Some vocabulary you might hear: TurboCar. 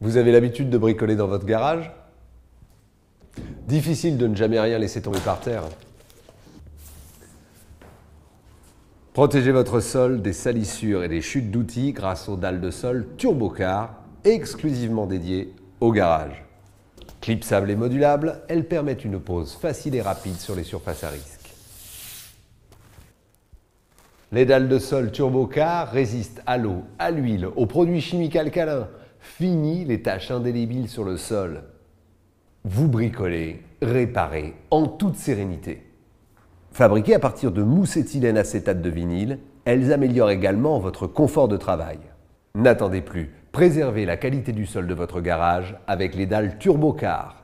Vous avez l'habitude de bricoler dans votre garage? Difficile de ne jamais rien laisser tomber par terre. Protégez votre sol des salissures et des chutes d'outils grâce aux dalles de sol TurboCar, exclusivement dédiées au garage. Clipsables et modulables, elles permettent une pose facile et rapide sur les surfaces à risque. Les dalles de sol TurboCar résistent à l'eau, à l'huile, aux produits chimiques alcalins. Fini les taches indélébiles sur le sol. Vous bricolez, réparez en toute sérénité. Fabriquées à partir de mousse éthylène acétate de vinyle, elles améliorent également votre confort de travail. N'attendez plus, préservez la qualité du sol de votre garage avec les dalles TurboCar.